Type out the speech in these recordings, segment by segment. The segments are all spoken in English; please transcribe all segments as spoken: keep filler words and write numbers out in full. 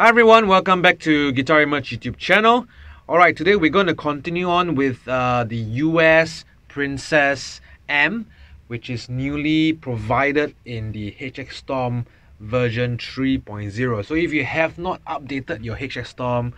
Hi everyone, welcome back to Guitar Emerge YouTube channel. Alright, today we're going to continue on with uh, the U S Princess M, which is newly provided in the H X Storm version three point oh. So if you have not updated your H X Storm,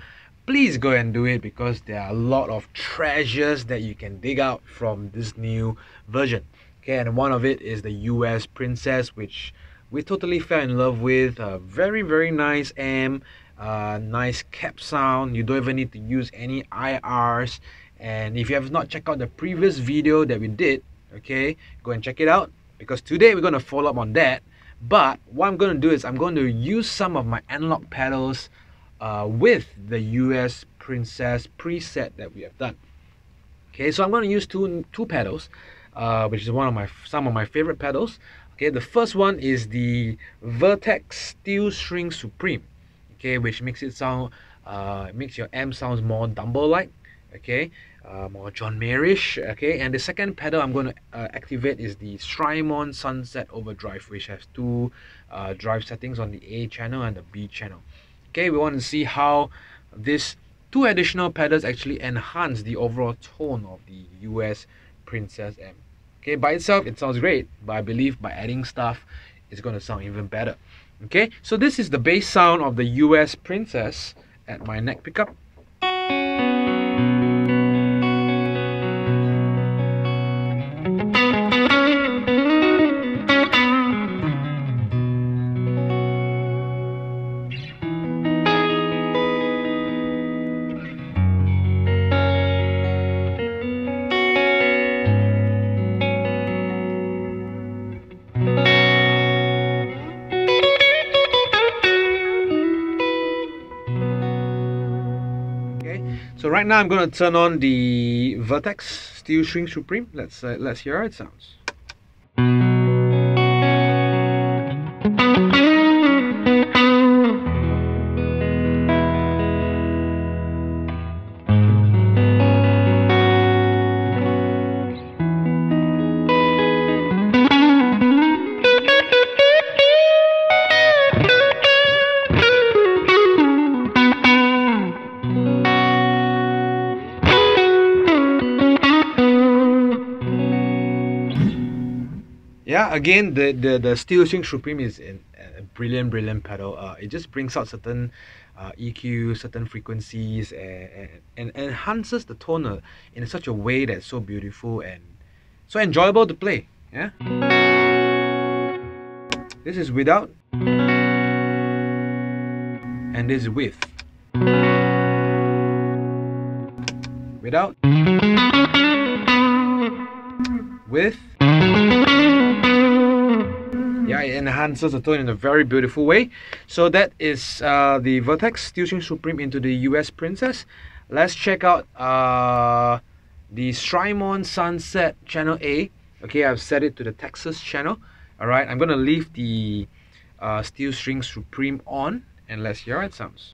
please go and do it, because there are a lot of treasures that you can dig out from this new version. Okay, and one of it is the U S Princess, which we totally fell in love with. A very, very nice amp, uh, nice cap sound. You don't even need to use any I Rs. And if you have not checked out the previous video that we did, okay, go and check it out, because today we're going to follow up on that. But what I'm going to do is I'm going to use some of my analog pedals uh, with the U S Princess preset that we have done. Okay, so I'm going to use two two pedals, uh, which is one of my some of my favorite pedals. Okay, the first one is the Vertex Steel String Supreme, okay, which makes it sound, uh, makes your amp sounds more Dumble-like, okay, uh, more John Mayer-ish, okay. And the second pedal I'm going to uh, activate is the Strymon Sunset Overdrive, which has two uh, drive settings on the A channel and the B channel. Okay, we want to see how these two additional pedals actually enhance the overall tone of the U S Princess amp. Okay, by itself, it sounds great, but I believe by adding stuff, it's going to sound even better. Okay, so this is the bass sound of the U S Princess at my neck pickup. So right now I'm going to turn on the Vertex Steel String Supreme. Let's uh, let's hear how it sounds. Yeah, again, the, the, the Steel String Supreme is a brilliant, brilliant pedal. Uh, it just brings out certain uh, E Q, certain frequencies, and, and, and enhances the tone in such a way that's so beautiful and so enjoyable to play. Yeah. This is without, and this is with. Without, with. Yeah, it enhances the tone in a very beautiful way. So that is uh, the Vertex Steel String Supreme into the U S Princess. Let's check out uh, the Strymon Sunset channel A. Okay, I've set it to the Texas channel. Alright, I'm going to leave the uh, Steel String Supreme on, and let's hear how it sounds.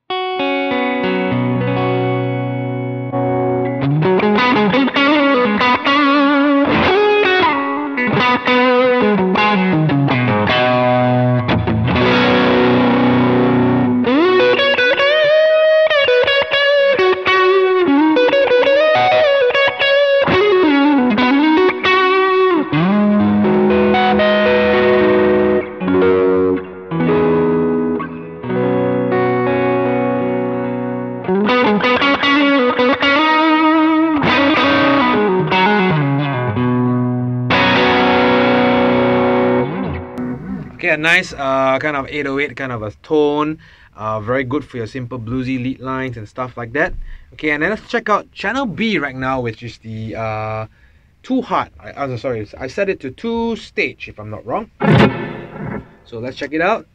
Okay, a nice uh, kind of eight oh eight kind of a tone, uh, very good for your simple bluesy lead lines and stuff like that. Okay, and then let's check out channel B right now, which is the uh, two hard. I, I'm sorry, I set it to two stage if I'm not wrong. So let's check it out.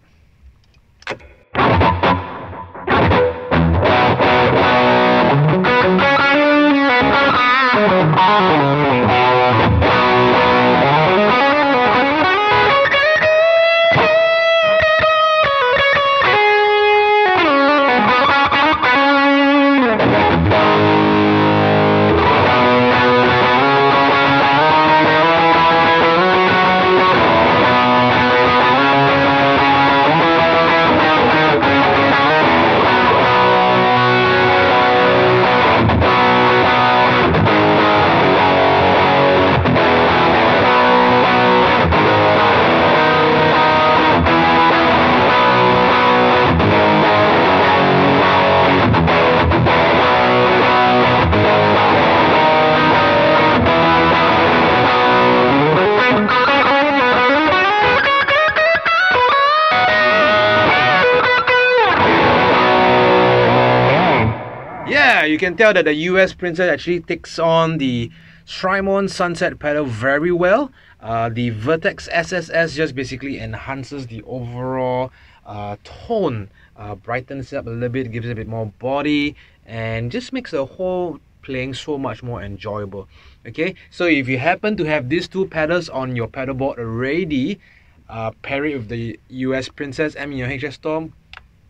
yeah, you can tell that the U S Princess actually takes on the Strymon Sunset pedal very well. Uh, the Vertex S S S just basically enhances the overall uh, tone, uh, brightens it up a little bit, gives it a bit more body, and just makes the whole playing so much more enjoyable. Okay, so if you happen to have these two pedals on your pedalboard already, uh, pair it with the U S Princess M in your H S Storm,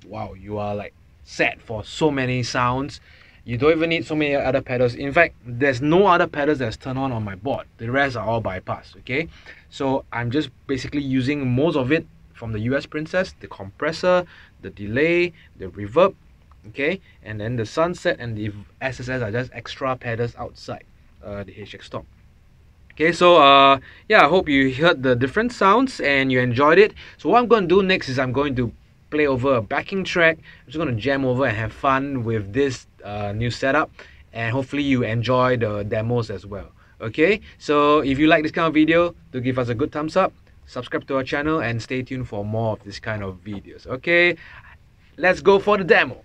wow, you are like set for so many sounds. You don't even need so many other pedals. In fact, there's no other pedals that's turned on on my board. The rest are all bypassed, okay? So I'm just basically using most of it from the U S Princess, the compressor, the delay, the reverb, okay? And then the Sunset and the S S S are just extra pedals outside uh, the H X Storm. Okay, so uh, yeah, I hope you heard the different sounds and you enjoyed it. So what I'm going to do next is I'm going to play over a backing track. I'm just going to jam over and have fun with this Uh, new setup, and hopefully you enjoy the demos as well. Okay, so if you like this kind of video, do give us a good thumbs up, subscribe to our channel, and stay tuned for more of this kind of videos. Okay, let's go for the demo.